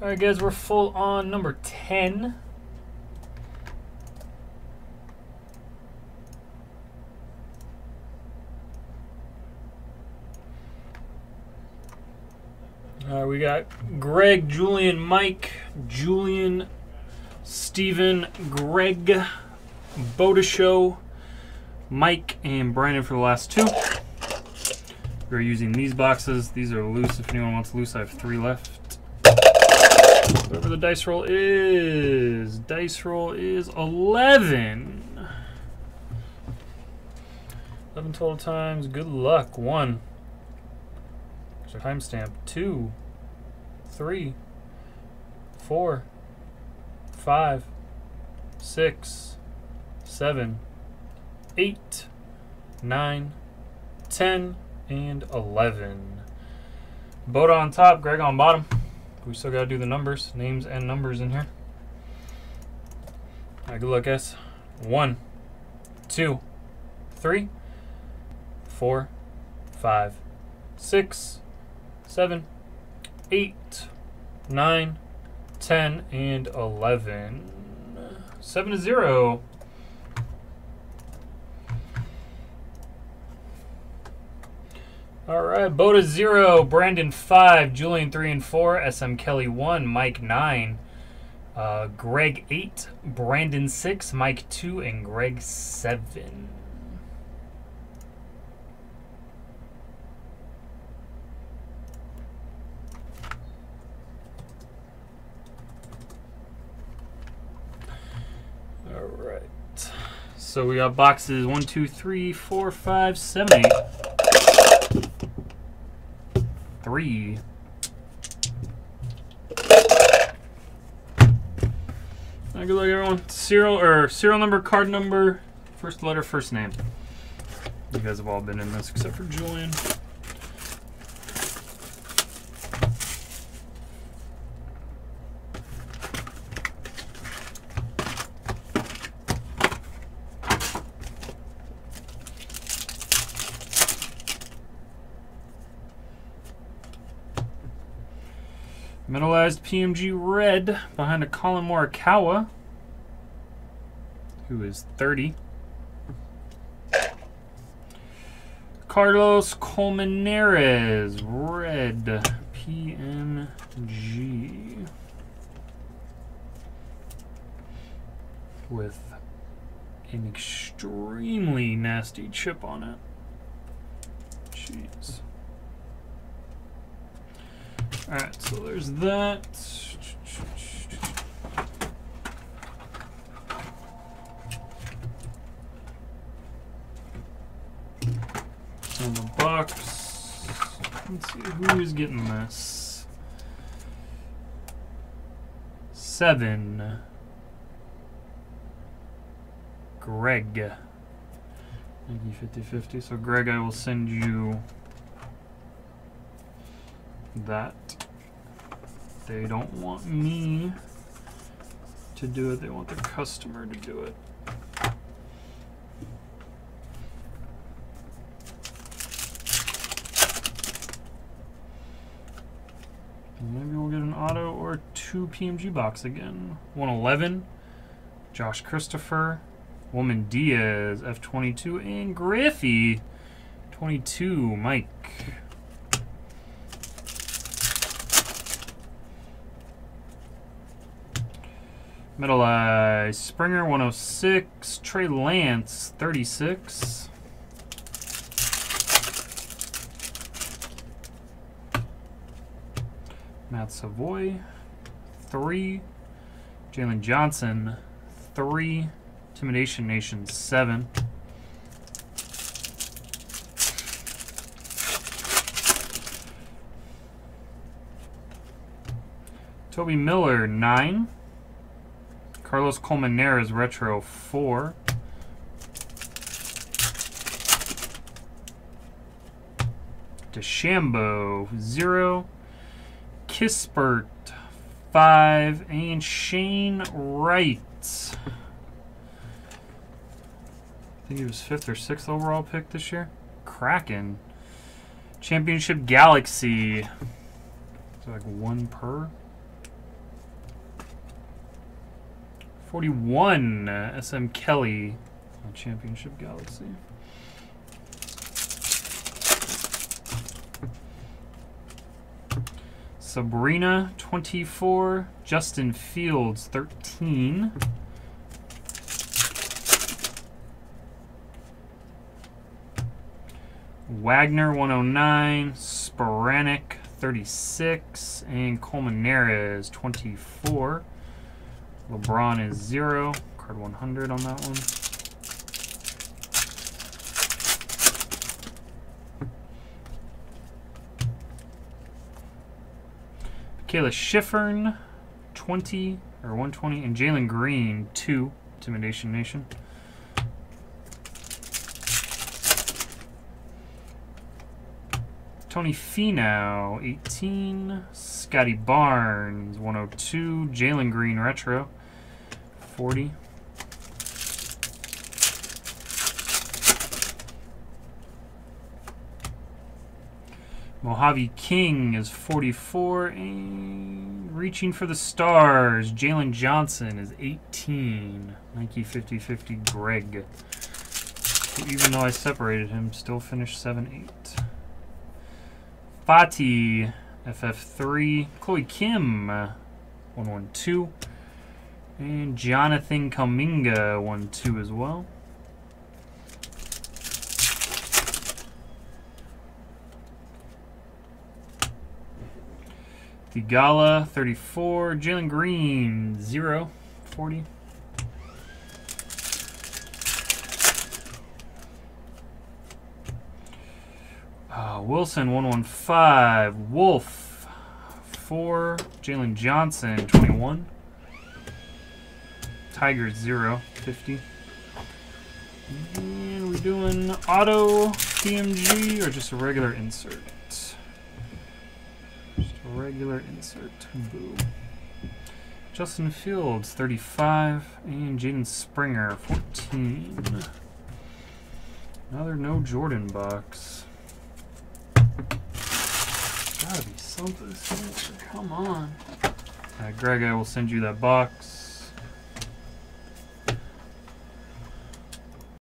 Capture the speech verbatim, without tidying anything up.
All right, guys, we're full on number ten. Uh, we got Greg, Julian, Mike, Julian, Steven, Greg, Bodisho, Mike, and Brandon for the last two. We're using these boxes. These are loose. If anyone wants loose, I have three left. Whatever the dice roll is. Dice roll is eleven. eleven total times. Good luck. One. So timestamp two, three, four, five, six, seven, eight, nine, ten, and eleven. Boda on top, Greg on bottom. We still gotta do the numbers, names and numbers in here. All right, good luck, guys. One, two, three, four, five, six, seven, eight, nine, ten, and eleven. Seven to zero. All right, Boda zero, Brandon five, Julian three and four, S M Kelly one, Mike nine, uh, Greg eight, Brandon six, Mike two, and Greg seven. So we got boxes one, two, three, four, five, seven, eight, three. Right, good luck, everyone. Serial or serial number, card number, first letter, first name. You guys have all been in this except for Julian. Metalized P M G red behind a Colin Morikawa, who is thirty. Carlos Colmenares, red P M G with an extremely nasty chip on it. Jeez. All right, so there's that. It's in the box. Let's see who is getting this. Seven. Greg. Nike fifty fifty. So Greg, I will send you that. They don't want me to do it, they want the customer to do it. Maybe we'll get an auto or two P M G box again. one eleven, Josh Christopher, Woman Diaz, F twenty-two, and Griffey, twenty-two, Mike. Metalized Springer one oh six, Trey Lance thirty-six. Matt Savoy three, Jalen Johnson three, Intimidation Nation seven. Toby Miller nine. Carlos Colmenares retro four. DeChambeau zero. Kispert five. And Shane Wright. I think he was fifth or sixth overall pick this year. Kraken Championship Galaxy. Is it like one per? forty-one, uh, S M Kelly, Championship Galaxy. Sabrina, twenty-four. Justin Fields, thirteen. Wagner, one oh nine. Speranic, thirty-six. And Colmenares, twenty-four. LeBron is zero. Card one hundred on that one. Mikaela Shiffrin, twenty, or one twenty, and Jalen Green, two, Intimidation Nation. Tony Finow, eighteen, Scotty Barnes, one oh two, Jalen Green, retro, forty. Mojave King is forty-four, and reaching for the stars, Jalen Johnson is eighteen. Nike fifty fifty Greg. So even though I separated him, still finished seven eight. Fati, F F three. Chloe Kim, uh, one one two. And Jonathan Kaminga, one two as well. DiGala, thirty-four. Jalen Green, zero, forty. Uh, Wilson, one one five. Wolf, four. Jalen Johnson, twenty-one. Tigers, zero, fifty. And we're doing auto D M G or just a regular insert? Regular insert. Boo. Justin Fields, thirty-five, and Jaden Springer, fourteen. Another no Jordan box. Gotta be something. Come on. Uh, Greg, I will send you that box.